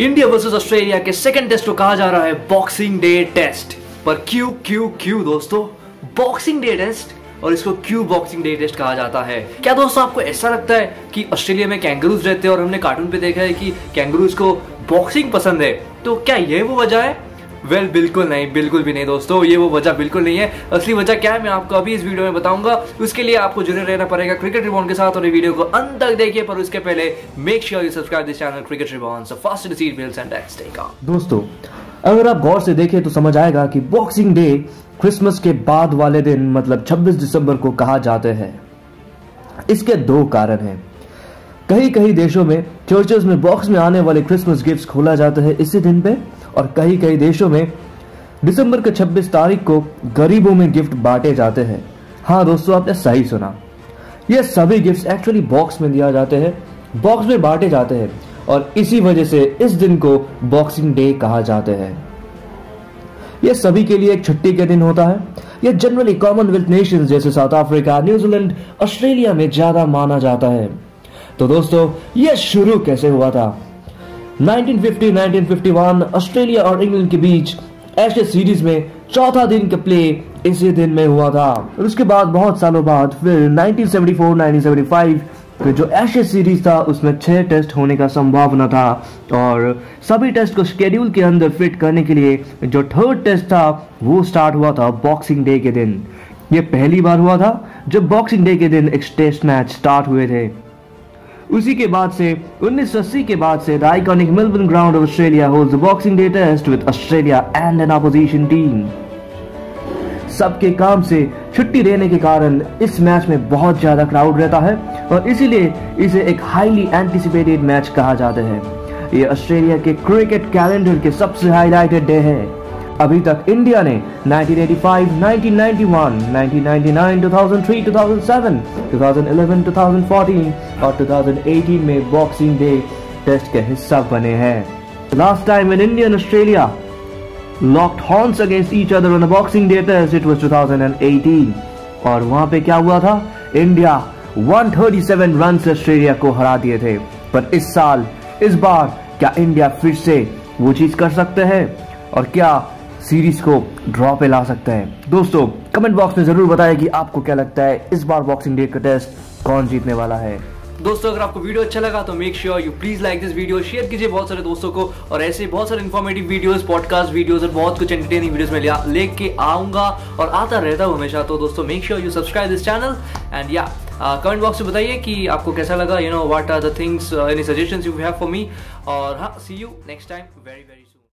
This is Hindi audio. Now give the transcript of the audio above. इंडिया वर्सेस ऑस्ट्रेलिया के सेकंड टेस्ट को कहा जा रहा है बॉक्सिंग डे टेस्ट। पर क्यों क्यों क्यों दोस्तों बॉक्सिंग डे टेस्ट, और इसको क्यों बॉक्सिंग डे टेस्ट कहा जाता है? क्या दोस्तों आपको ऐसा लगता है कि ऑस्ट्रेलिया में कैंगरूज रहते हैं और हमने कार्टून पे देखा है कि कैंगरूज को बॉक्सिंग पसंद है, तो क्या ये वो वजह है? वेल, बिल्कुल नहीं, बिल्कुल भी नहीं दोस्तों, ये वो वजह बिल्कुल नहीं है। असली वजह क्या है मैं आपको अभी इस वीडियो में बताऊंगा। उसके लिए आपको जुड़े रहना पड़ेगा क्रिकेट रिबॉर्न के साथ और ये वीडियो को अंत तक देखिए। पर उसके पहले make sure you subscribe this channel cricket reborn so fast to see bills and tax take off. दोस्तों अगर आप गौर से देखें तो समझ आएगा कि बॉक्सिंग डे क्रिसमस के बाद वाले दिन मतलब 26 दिसंबर को कहा जाते हैं। इसके दो कारण हैं। कई कई देशों में चर्चेज में बॉक्स में आने वाले क्रिसमस गिफ्ट्स खोला जाता है इसी दिन पे, और कई कई देशों में दिसंबर के 26 तारीख को गरीबों में गिफ्ट बांटे जाते हैं। हाँ दोस्तों आपने सही सुना, ये सभी गिफ्ट्स एक्चुअली बॉक्स में दिया जाते हैं, बॉक्स में बांटे जाते हैं, और इसी वजह से इस दिन को बॉक्सिंग डे कहा जाते हैं। यह सभी के लिए एक छुट्टी के दिन होता है। यह जनरली कॉमनवेल्थ नेशंस जैसे साउथ अफ्रीका, न्यूजीलैंड, ऑस्ट्रेलिया में ज्यादा माना जाता है। तो दोस्तों यह शुरू कैसे हुआ था? 1950-1951 ऑस्ट्रेलिया और इंग्लैंड के बीच एशेज सीरीज में चौथा दिन का प्ले इसी दिन में हुआ था। और उसके बाद बहुत सालों बाद फिर 1974-1975 तो जो एशेज सीरीज था उसमें 6 टेस्ट होने का संभावना था, और सभी टेस्ट को शेड्यूल के अंदर फिट करने के लिए जो थर्ड टेस्ट था वो स्टार्ट हुआ था बॉक्सिंग डे के दिन। ये पहली बार हुआ था जब बॉक्सिंग डे के दिन एक टेस्ट मैच स्टार्ट हुए थे। उसी के बाद से 1980 के बाद से the iconic Melbourne ground of Australia holds the boxing day test with Australia and an opposition team. सबके काम से छुट्टी रहने के कारण इस मैच में बहुत ज्यादा क्राउड रहता है और इसीलिए इसे एक हाईली एंटिसिपेटेड मैच कहा जाता है। ये ऑस्ट्रेलिया के क्रिकेट कैलेंडर के सबसे हाईलाइटेड डे है। अभी तक इंडिया ने 1985, 1991, 1999, 2003, 2007, 2011, 2014 और 2018 में बॉक्सिंग डे टेस्ट के हिस्सा बने हैं। Last time in India and Australia locked horns against each other on a boxing day test, it was 2018। और वहां पे क्या हुआ था? इंडिया 137 रन से ऑस्ट्रेलिया को हरा दिए थे। पर इस बार क्या इंडिया फिर से वो चीज कर सकते हैं और क्या सीरीज को ड्रॉ पे ला सकते हैं? दोस्तों कमेंट बॉक्स में जरूर बताएं कि आपको क्या लगता है इस बार बॉक्सिंग डे का टेस्ट कौन जीतने वाला है। दोस्तों अगर आपको वीडियो अच्छा लगा तो make sure you please like this video, share कीजिए बहुत सारे दोस्तों को, और ऐसे बहुत सारे इन्फॉर्मेटिव वीडियोस, पॉडकास्ट वीडियोस और बहुत कुछ एंटरटेनिंग वीडियोस में लेके आऊंगा और आता रहता हूँ हमेशा। तो दोस्तों make sure you subscribe this channel and या कमेंट बॉक्स में बताइए कि आपको कैसा लगा, you know what are the things, any suggestions you have for me. और हाँ, see you next time very very